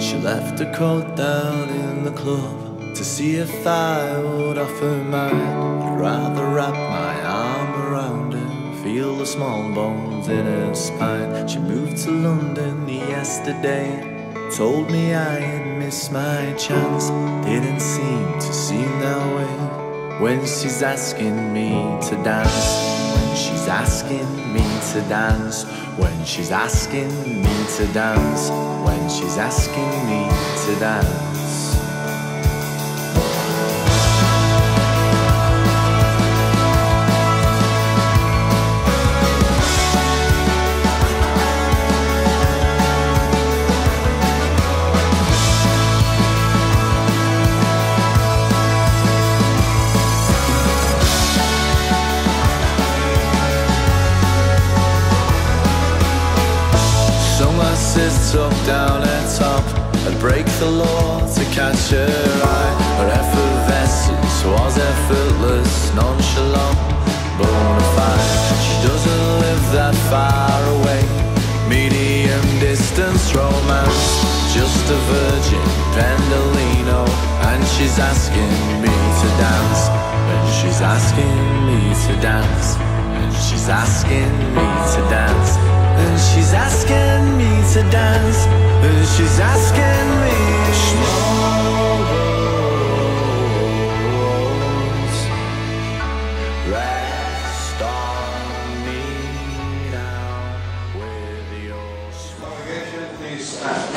She left her coat down in the club to see if I would offer mine. I'd rather wrap my arm around her, feel the small bones in her spine. She moved to London yesterday, told me I had missed my chance. Didn't seem to seem that way when she's asking me to dance. She's asking me to dance, when she's asking me to dance, when she's asking me to dance. Up, down and top, I'd break the law to catch her eye. Her effervescence was effortless, nonchalant, bona fide. She doesn't live that far away, medium distance romance. Just a virgin pendolino, and she's asking me to dance. And she's asking me to dance, and she's asking me to dance. And she's asking me to dance, and she's asking me to small rose, rest on me now with your congregation, please stand.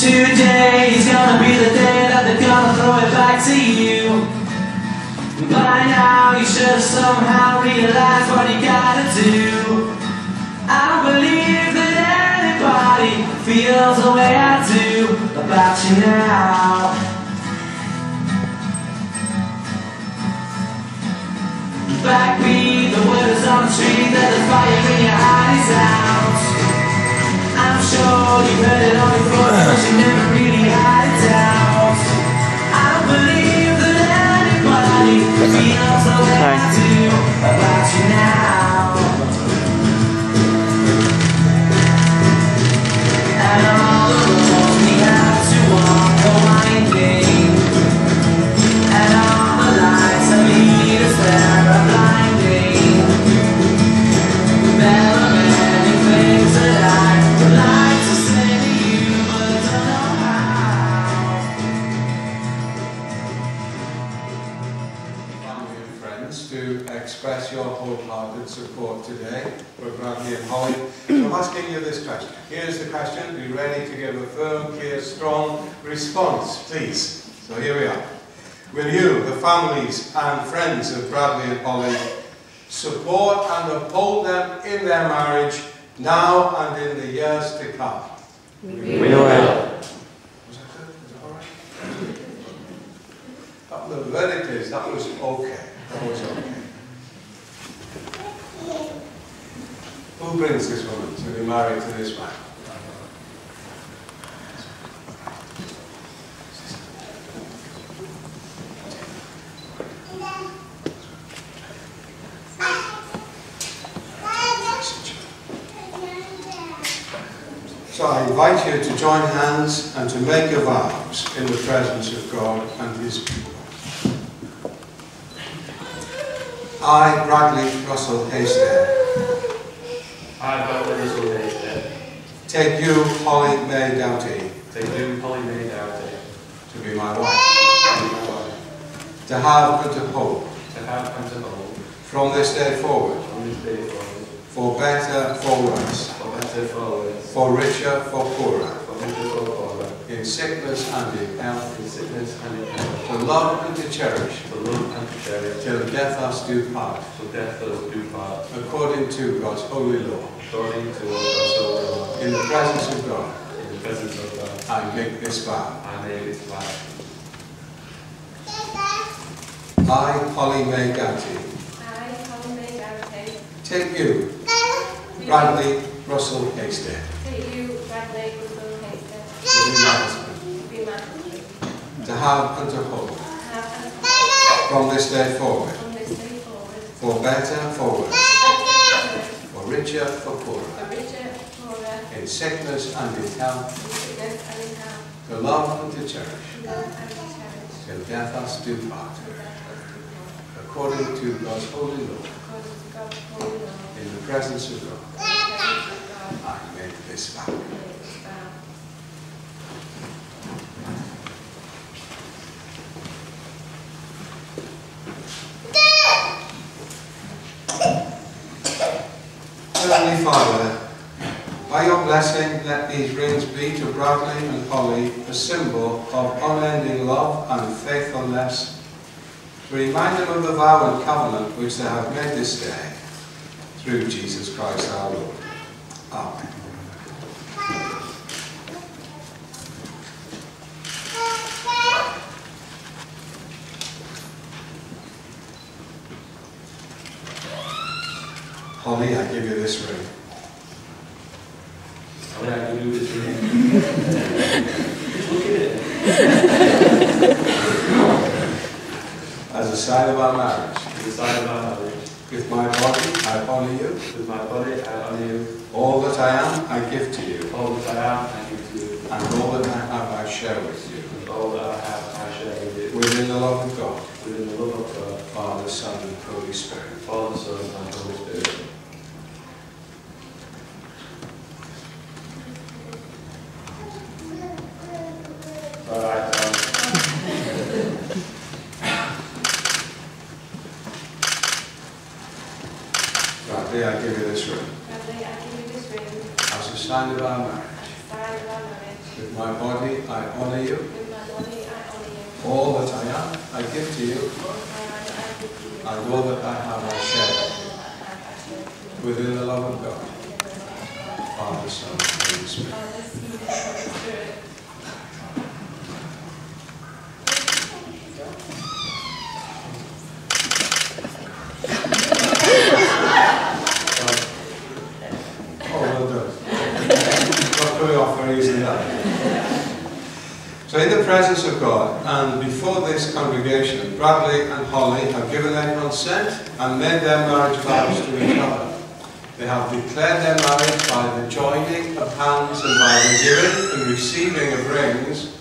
Today is gonna be the day that they're gonna throw it back to you. By now you should have somehow realized what you gotta do. I don't believe that anybody feels the way I do about you now. Backbeat, the wood is on the tree, there's fire in your eyes out. I'm sure you heard it all before, but you never really had a doubt. I don't believe that anybody feels the way I do about you now. And all the roads we have to walk are winding, and all the lights that lead us there are blinding. There are many things that express your wholehearted support today for Bradley and Holly. So I'm asking you this question. Here's the question. Be ready to give a firm, clear, strong response, please. So here we are. Will you, the families and friends of Bradley and Holly, support and uphold them in their marriage now and in the years to come? We will. Was that good? Was that all right? The verdict is that was okay. That was okay. Who brings this woman to be married to this man? So I invite you to join hands and to make your vows in the presence of God and His people. I, Bradley Russell Haystead. I, Bradley Russell Haystead. Take you, Polly Mae Doughty. Take you, Polly Mae Doughty. To be my wife. To be my wife. To have and to hold. To have and to hold. From this day forward. From this day forward. For better, for worse. For better, for worse. For richer, for poorer. For richer, for poorer. In sickness and in health. In sickness and in health. To love and to cherish. To love and to cherish. Till death us do part. Till death us do part. According to God's holy law. According to God's holy law. In the presence of God. In the presence of God. I make this vow. I make this vow. I, Polly Mae Doughty. I, Polly Mae Doughty. Take you, Bradley Russell Haystead. Take you, Bradley Russell Haystead. To be my husband. To have and to hold. From this day forward. From this day forward. For better, for worse. For richer, for poorer. For richer, for poorer. In sickness and in health. In sickness and in health. To love and to cherish. To love and to cherish. Till death us do part. According to God's holy law, in the presence of God, I make this vow. Heavenly Father, by your blessing, let these rings be to Bradley and Holly a symbol of unending love and faithfulness, to remind them of the vow and covenant which they have made this day, through Jesus Christ our Lord. Amen. Holly, I give you this ring. Holly, I give you this ring. Just look at it. As a sign of our marriage. As a sign of our marriage. With my body, I honour you. With my body, I honour you. All that I am, I give to you. All that I am, I give to you. And all that I have, I share with you. And all that I have, I share with you. Within the love of God. Within the love of God. Father, Son, and Holy Spirit. Father, Son, and Holy Spirit. All right. I give you this ring. Bradley, I give you this ring. As a sign of our marriage. As a sign of our marriage. With my body, I honour you. With my body, I honour you. All that I am, I give to you. All that I am, I give to you. And all that I have, I share. Within the love of God. Father, Son, and Holy Spirit. So in the presence of God and before this congregation, Bradley and Holly have given their consent and made their marriage vows to each other. They have declared their marriage by the joining of hands and by the giving and receiving of rings.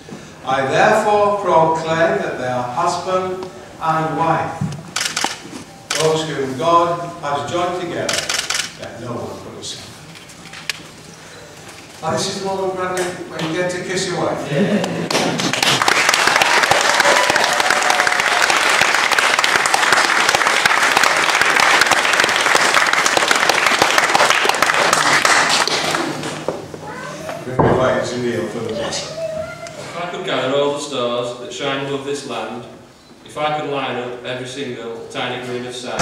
I therefore proclaim that they are husband and wife, those whom God has joined together, that no one put aside. Oh, this is the moment, Bradley, when you get to kiss your wife. Yeah. If I could gather all the stars that shine above this land, if I could line up every single tiny grain of sand,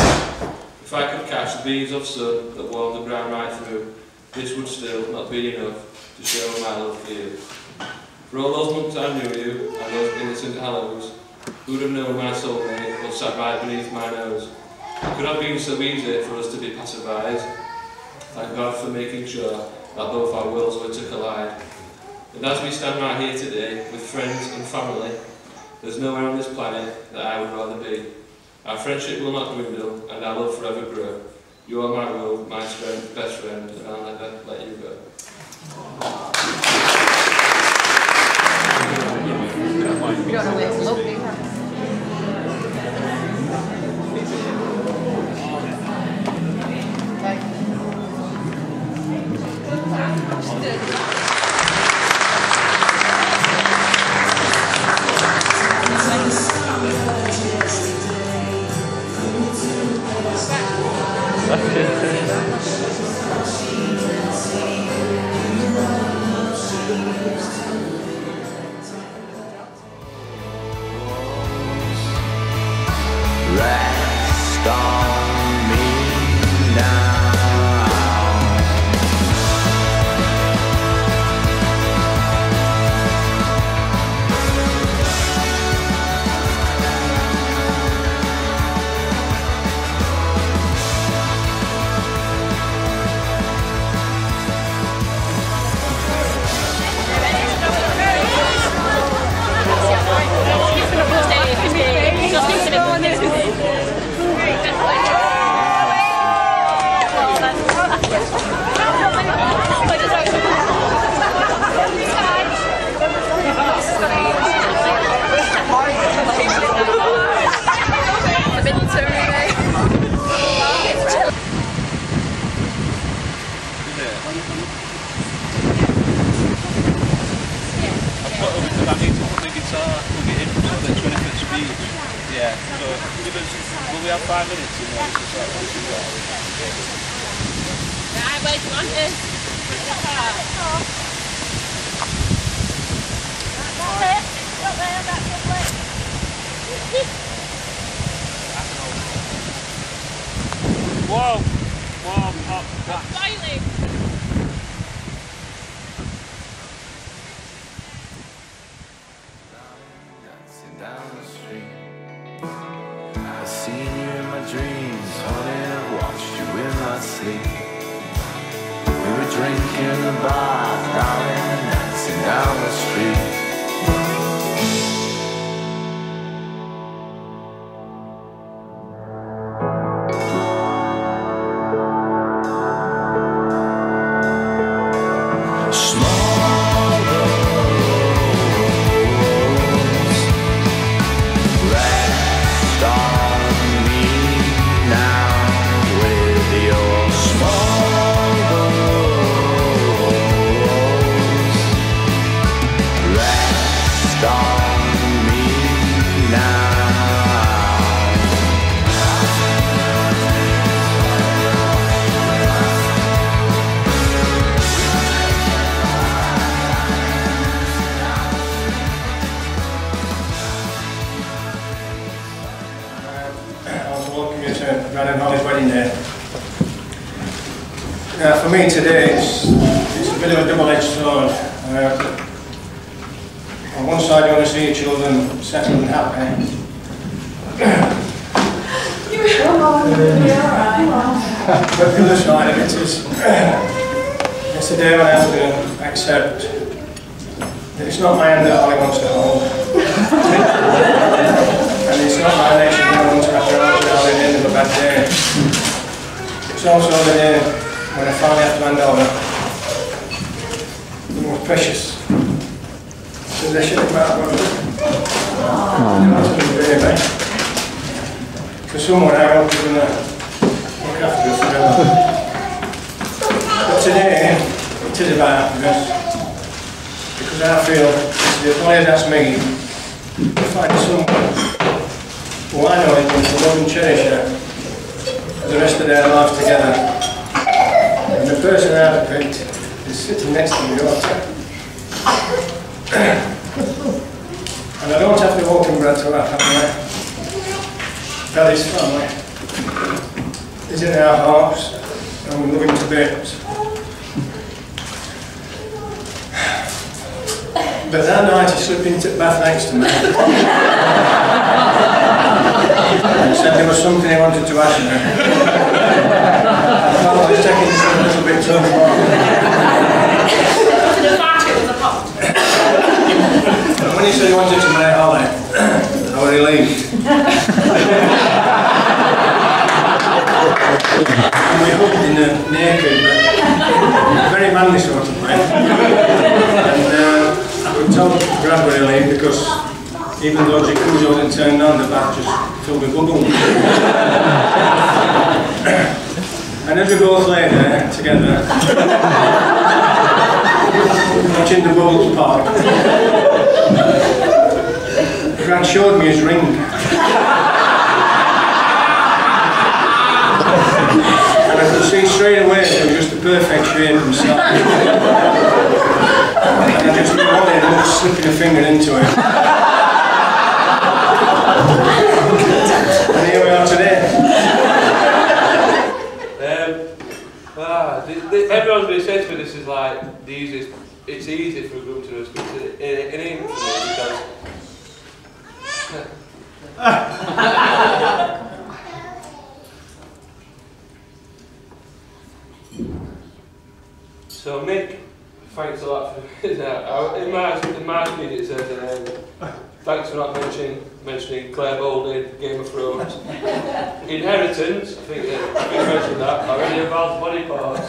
if I could catch the beams of sun that warm the ground right through, this would still not be enough to show my love for you. For all those months I knew you, and those innocent hallows, who would have known my soulmate or sat right beneath my nose? It could have been so easy for us to be pacified. Thank God for making sure that both our worlds were to collide. And as we stand right here today, with friends and family, there's nowhere on this planet that I would rather be. Our friendship will not dwindle, and our love forever grow. You are my world, my strength, best friend, and I'll never let you go. Yeah, so well, we have 5 minutes, you know. Right, where do you want this? Whoa! Whoa, up, up. Brad and Holly's wedding day. Now for me today it's a bit of a double-edged sword. On one side you want to see your children settled and happy. But the other side of it is it's a day when I have to accept that it's not my hand that Holly wants to hold. And it's not my nation that I want to have to end of a bad day. It's also the day when I finally have to hand over the most precious possession of my husband. For someone I hope is going to look after us forever. But today it is about happiness, because I feel if Holly has asked me to find someone who I know is going to love and cherish her for the rest of their lives together. And the person I've picked is sitting next to me, and I don't have to walk in Brad to our family. Brad's family is in our hearts and we love him to bits. But that night he slipped into the bath next to me. He said there was something he wanted to ask me. I thought I was taking this a little bit too far. The basket was a pot. And when he said he wanted to marry Holly, I was relieved. And we hugged in a naked, but very manly sort of way. And I could tell Brad was relieved because even though the jacuzzi wasn't turned on, the bath just filled with bubbles. And as we both lay there together, watching the bubbles pop, Brad showed me his ring. And I could see straight away it was just the perfect shape and size. And I just knew Holly had not slipped a finger into it. And here we are today. Everyone's been saying to me this is like the easiest, it's easy for a group to us, but it ain't for me because... So Mick, thanks a lot for his out. In my opinion it says thanks for not mentioning Claire Balding, Game of Thrones. Inheritance, I think you mentioned that, already involves body parts.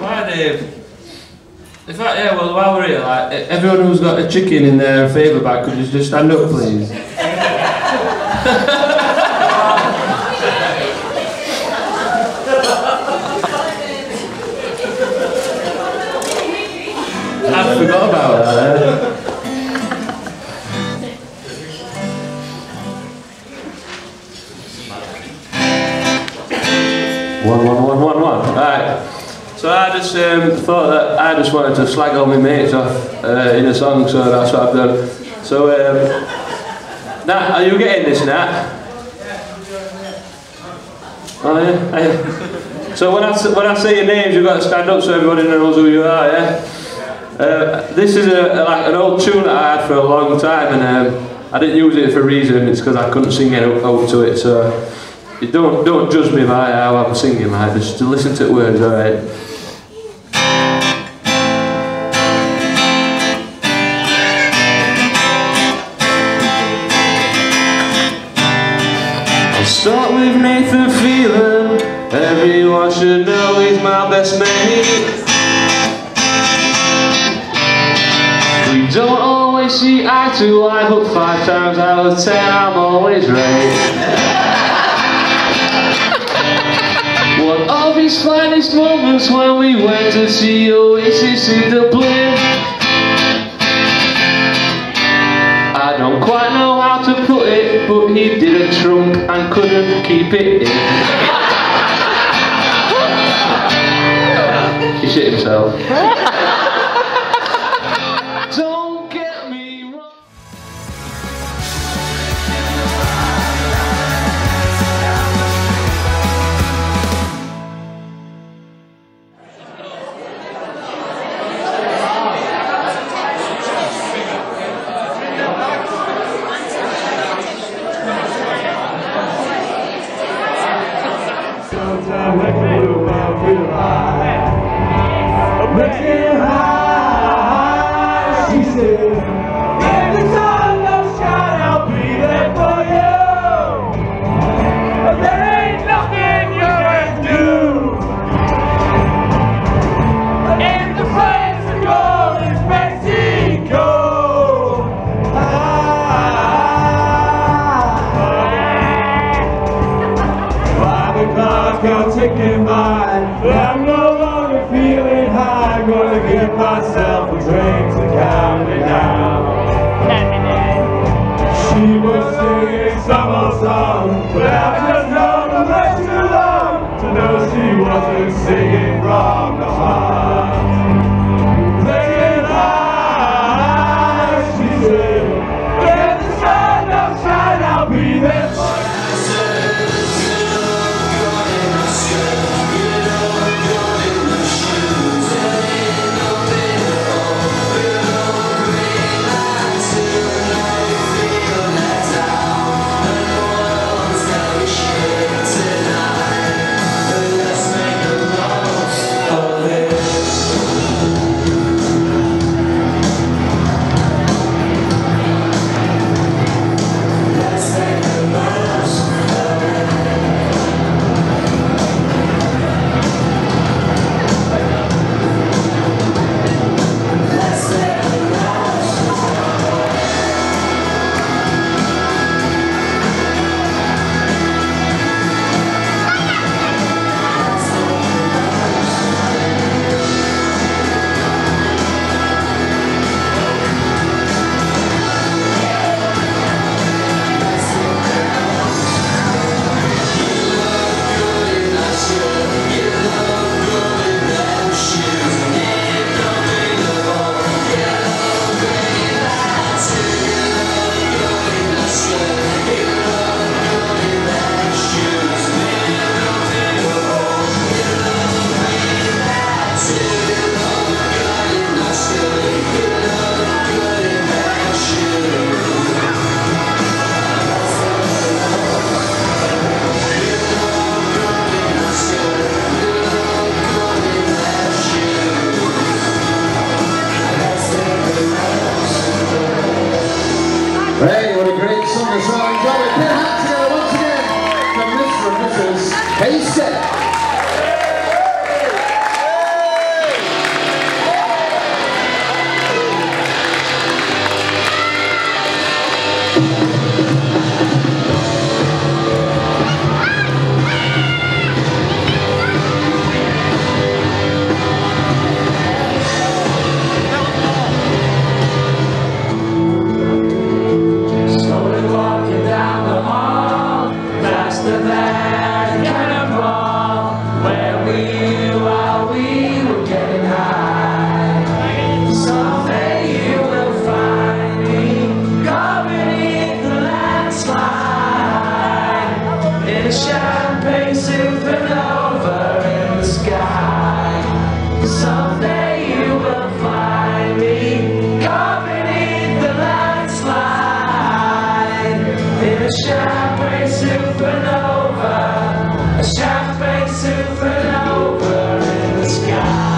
Right, Dave. In fact, yeah, well, while we're here, like, everyone who's got a chicken in their favour bag, could you just stand up, please? I forgot about that. 1-1-1-1-1. Right. So I just thought that I just wanted to slag all my mates off in a song, so that's what I've done. So, Nat, are you getting this, Nat? Oh, yeah? So when I say your names, you've got to stand up so everybody knows who you are, yeah? This is like an old tune that I had for a long time, and I didn't use it for a reason. It's because I couldn't sing out to it, so... You don't judge me by how I'm singing, mate. Just to listen to the words, all right? I'll start with Nathan Phelan. Everyone should know he's my best mate. We don't always see eye to eye, but 5 times out of 10 I'm always right. One of his finest moments when we went to see Oasis in Dublin. I don't quite know how to put it, but he did a trunk and couldn't keep it in. He shit himself. Don't get me wrong. Walking down the hall, past the van and a ball. the champagne supernova in the sky. Someday you will find me caught beneath the landslide. In a champagne supernova, a champagne supernova in the sky.